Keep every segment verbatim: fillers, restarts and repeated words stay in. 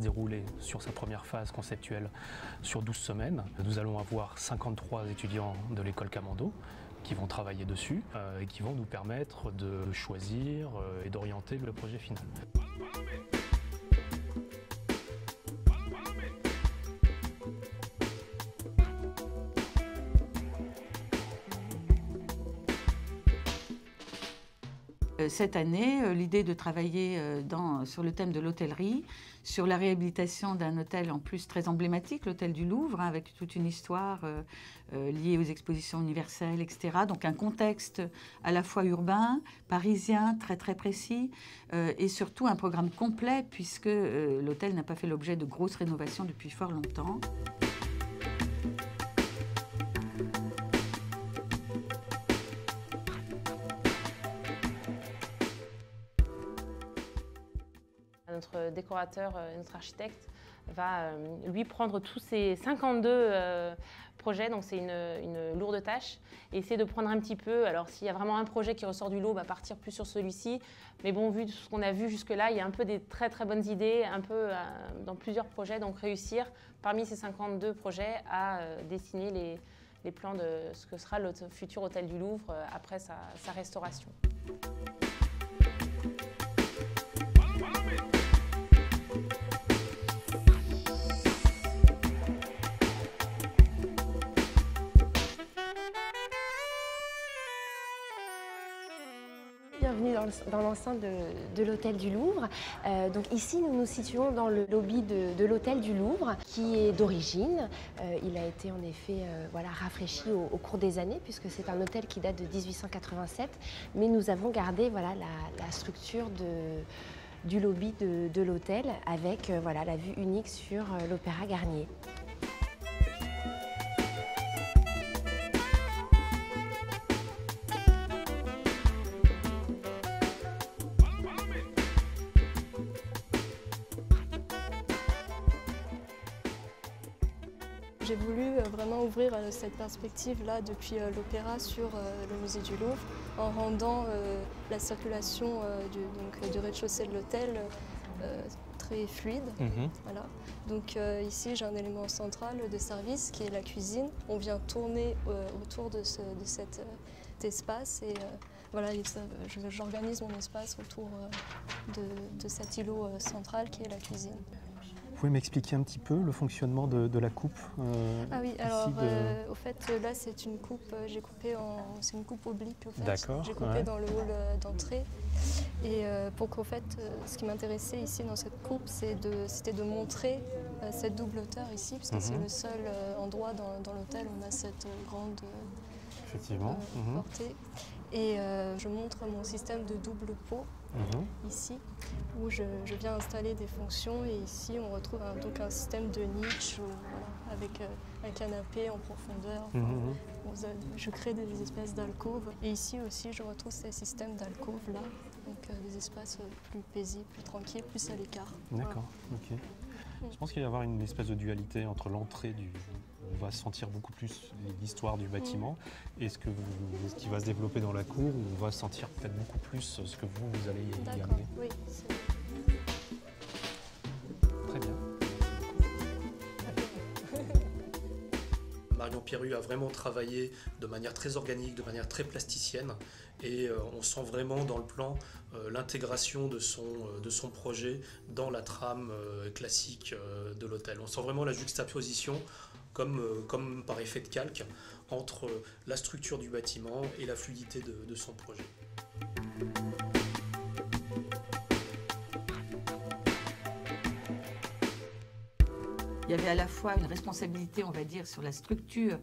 se dérouler sur sa première phase conceptuelle sur douze semaines. Nous allons avoir cinquante-trois étudiants de l'école Camondo qui vont travailler dessus euh, et qui vont nous permettre de choisir euh, et d'orienter le projet final. Cette année, l'idée de travailler dans, sur le thème de l'hôtellerie, sur la réhabilitation d'un hôtel en plus très emblématique, l'hôtel du Louvre, avec toute une histoire euh, liée aux expositions universelles, et cetera. Donc un contexte à la fois urbain, parisien, très très précis, euh, et surtout un programme complet, puisque euh, l'hôtel n'a pas fait l'objet de grosses rénovations depuis fort longtemps. Notre décorateur, notre architecte va lui prendre tous ces cinquante-deux euh, projets, donc c'est une, une lourde tâche, et essayer de prendre un petit peu, alors s'il y a vraiment un projet qui ressort du lot, bah, partir plus sur celui-ci, mais bon, vu tout ce qu'on a vu jusque-là, il y a un peu des très très bonnes idées, un peu euh, dans plusieurs projets, donc réussir parmi ces cinquante-deux projets à euh, dessiner les, les plans de ce que sera le futur hôtel du Louvre euh, après sa, sa restauration. Bienvenue dans, dans l'enceinte de, de l'Hôtel du Louvre. Euh, donc ici, nous nous situons dans le lobby de, de l'Hôtel du Louvre, qui est d'origine. Euh, il a été en effet euh, voilà, rafraîchi au, au cours des années, puisque c'est un hôtel qui date de mille huit cent quatre-vingt-sept. Mais nous avons gardé voilà, la, la structure de, du lobby de, de l'hôtel, avec euh, voilà, la vue unique sur euh, l'Opéra Garnier. J'ai voulu vraiment ouvrir cette perspective-là depuis l'Opéra sur le Musée du Louvre, en rendant la circulation du, donc, du rez-de-chaussée de l'hôtel très fluide. Mmh. Voilà. Donc ici, j'ai un élément central de service qui est la cuisine. On vient tourner autour de, ce, de cet espace et voilà, j'organise mon espace autour de, de cet îlot central qui est la cuisine. Vous pouvez m'expliquer un petit peu le fonctionnement de, de la coupe euh, Ah oui, alors de... euh, au fait, là c'est une coupe, j'ai coupé en, c'est une coupe oblique au fait. D'accord. J'ai coupé ouais. dans le hall d'entrée. Et euh, pour qu'au fait, ce qui m'intéressait ici dans cette coupe, c'était de, de montrer euh, cette double hauteur ici, parce que mm-hmm. c'est le seul endroit dans, dans l'hôtel où on a cette grande euh, Effectivement. Euh, mm-hmm. portée. Et euh, je montre mon système de double pot. Mmh. Ici, où je, je viens installer des fonctions, et ici on retrouve un, donc un système de niche où, voilà, avec euh, un canapé en profondeur. Mmh. Où je crée des espèces d'alcôves, et ici aussi je retrouve ces systèmes d'alcôves là, donc euh, des espaces plus paisibles, plus tranquilles, plus à l'écart. D'accord, voilà. Ok. Mmh. Je pense qu'il va y avoir une espèce de dualité entre l'entrée du. On va sentir beaucoup plus l'histoire du bâtiment et ce, que vous, ce qui va se développer dans la cour, où on va sentir peut-être beaucoup plus ce que vous, vous allez y amener. Oui, très bien. Marion Pierru a vraiment travaillé de manière très organique, de manière très plasticienne, et on sent vraiment dans le plan l'intégration de son, de son projet dans la trame classique de l'hôtel. On sent vraiment la juxtaposition Comme, comme par effet de calque, entre la structure du bâtiment et la fluidité de, de son projet. Il y avait à la fois une responsabilité, on va dire, sur la structure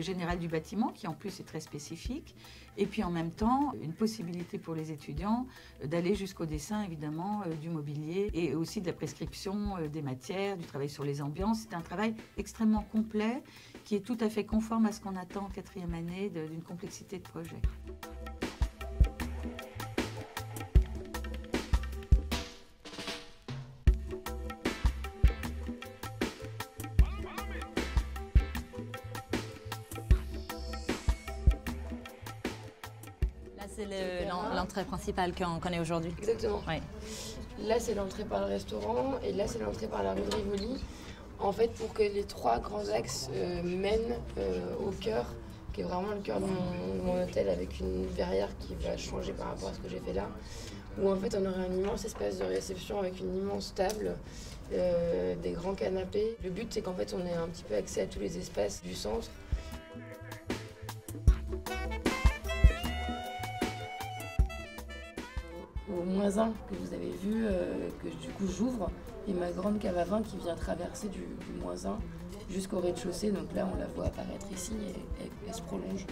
générale du bâtiment, qui en plus est très spécifique, et puis en même temps, une possibilité pour les étudiants d'aller jusqu'au dessin, évidemment, du mobilier, et aussi de la prescription des matières, du travail sur les ambiances. C'est un travail extrêmement complet, qui est tout à fait conforme à ce qu'on attend en quatrième année d'une complexité de projet. C'est l'entrée principale qu'on connaît aujourd'hui. Exactement. Oui. Là, c'est l'entrée par le restaurant et là, c'est l'entrée par la rue de Rivoli. En fait, pour que les trois grands axes euh, mènent euh, au cœur, qui est vraiment le cœur de mon, de mon hôtel, avec une verrière qui va changer par rapport à ce que j'ai fait là, où en fait on aurait un immense espace de réception avec une immense table, euh, des grands canapés. Le but, c'est qu'en fait on ait un petit peu accès à tous les espaces du centre. Au moins un que vous avez vu, euh, que du coup j'ouvre, et ma grande cave à vin qui vient traverser du, du moins un jusqu'au rez-de-chaussée, donc là on la voit apparaître ici et, et elle se prolonge.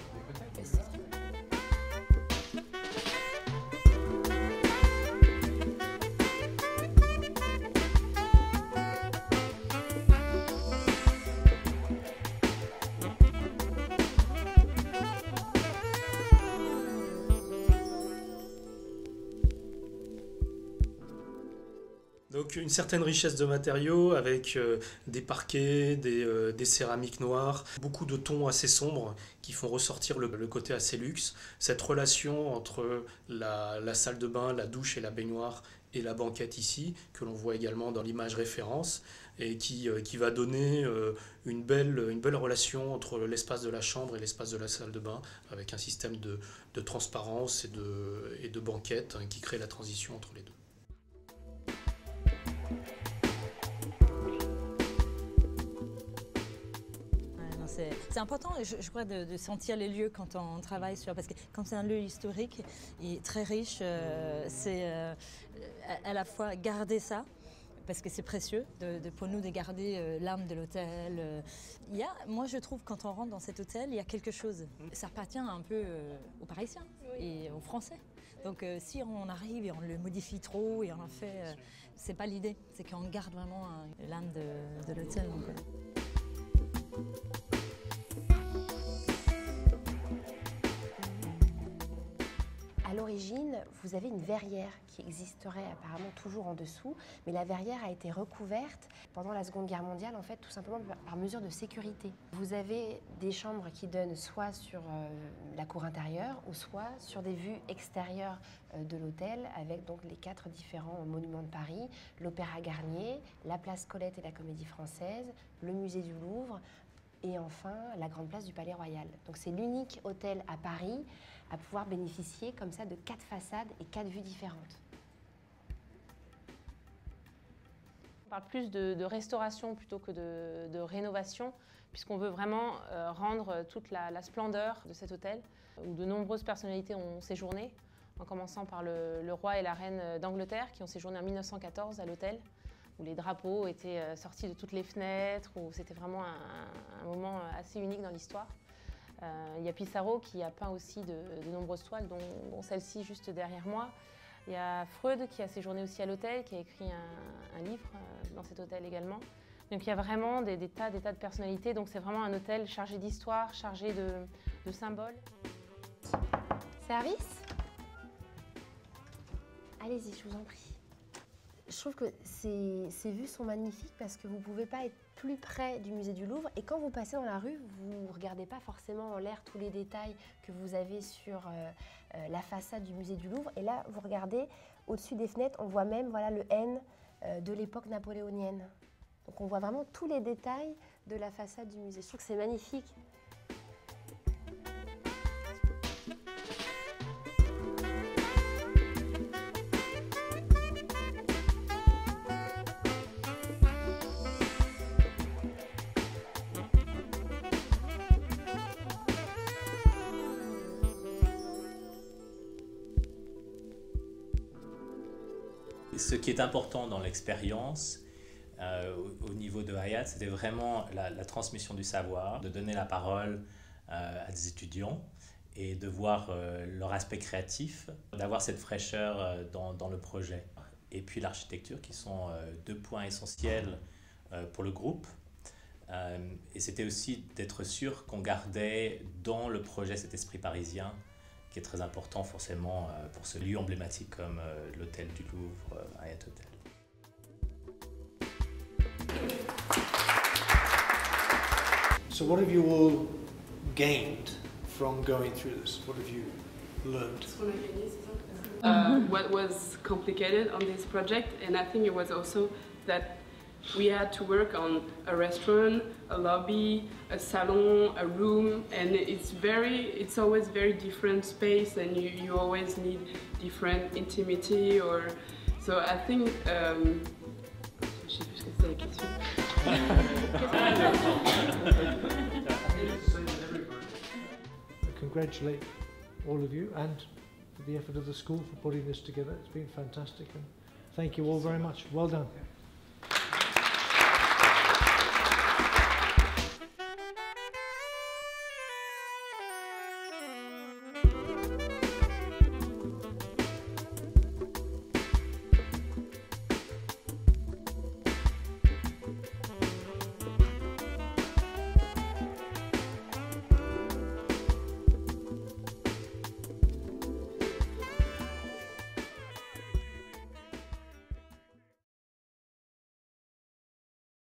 Donc une certaine richesse de matériaux avec euh, des parquets, des, euh, des céramiques noires, beaucoup de tons assez sombres qui font ressortir le, le côté assez luxe. Cette relation entre la, la salle de bain, la douche et la baignoire et la banquette ici, que l'on voit également dans l'image référence, et qui, euh, qui va donner euh, une, belle, une belle relation entre l'espace de la chambre et l'espace de la salle de bain, avec un système de, de transparence et de, et de banquette hein, qui crée la transition entre les deux. C'est important, je, je crois, de, de sentir les lieux quand on travaille sur... Parce que quand c'est un lieu historique et très riche, euh, c'est euh, à, à la fois garder ça, parce que c'est précieux de, de, pour nous de garder euh, l'âme de l'hôtel. Il y a, moi, je trouve, quand on rentre dans cet hôtel, il y a quelque chose. Ça appartient un peu euh, aux Parisiens et aux Français. Donc euh, si on arrive et on le modifie trop et on en fait... Euh, c'est pas l'idée, c'est qu'on garde vraiment euh, l'âme de, de l'hôtel. À l'origine, vous avez une verrière qui existerait apparemment toujours en dessous, mais la verrière a été recouverte pendant la Seconde Guerre mondiale, en fait, tout simplement par mesure de sécurité. Vous avez des chambres qui donnent soit sur euh, la cour intérieure ou soit sur des vues extérieures euh, de l'hôtel, avec donc les quatre différents monuments de Paris, l'Opéra Garnier, la Place Colette et la Comédie Française, le Musée du Louvre, et enfin la grande place du Palais Royal. Donc c'est l'unique hôtel à Paris à pouvoir bénéficier comme ça de quatre façades et quatre vues différentes. On parle plus de, de restauration plutôt que de, de rénovation, puisqu'on veut vraiment euh, rendre toute la, la splendeur de cet hôtel, où de nombreuses personnalités ont séjourné, en commençant par le, le roi et la reine d'Angleterre, qui ont séjourné en mille neuf cent quatorze à l'hôtel, où les drapeaux étaient sortis de toutes les fenêtres, où c'était vraiment un, un moment assez unique dans l'histoire. Euh, il y a Pissarro qui a peint aussi de, de nombreuses toiles, dont, dont celle-ci juste derrière moi. Il y a Freud qui a séjourné aussi à l'hôtel, qui a écrit un, un livre dans cet hôtel également. Donc il y a vraiment des, des, tas, des tas de personnalités, donc c'est vraiment un hôtel chargé d'histoire, chargé de, de symboles. Service? Allez-y, je vous en prie. Je trouve que ces, ces vues sont magnifiques parce que vous ne pouvez pas être plus près du musée du Louvre, et quand vous passez dans la rue, vous ne regardez pas forcément en l'air tous les détails que vous avez sur euh, la façade du musée du Louvre, et là vous regardez au-dessus des fenêtres, on voit même voilà, le N euh, de l'époque napoléonienne. Donc on voit vraiment tous les détails de la façade du musée, je trouve que c'est magnifique. Ce qui est important dans l'expérience, euh, au, au niveau de Hayat, c'était vraiment la, la transmission du savoir, de donner la parole euh, à des étudiants et de voir euh, leur aspect créatif, d'avoir cette fraîcheur euh, dans, dans le projet. Et puis l'architecture, qui sont euh, deux points essentiels euh, pour le groupe. Euh, et c'était aussi d'être sûr qu'on gardait dans le projet cet esprit parisien, qui est très important forcément pour ce lieu emblématique comme l'hôtel du Louvre, Hayat Hôtel. So what have you all gained from going through this? What have you learned? uh, what was complicated on this project, and I think it was also that we had to work on a restaurant, a lobby, a salon, a room, and it's very, it's always very different space, and you, you always need different intimacy, or so I think. Um, je sais plus ce que c'est la question. Congratulate all of you and the effort of the school for putting this together. It's been fantastic, and thank you all very much. Well done.